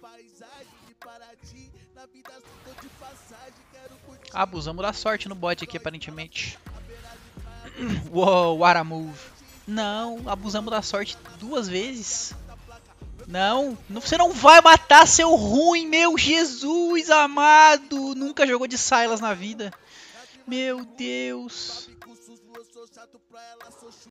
paisagem de Paraty, na vida estou de passagem, quero curtir. Abusamos da sorte no bot aqui, aparentemente. Uou, what a move. Não, abusamos da sorte duas vezes. Não, você não vai matar, seu ruim, meu Jesus amado. Nunca jogou de Sylas na vida. Meu Deus.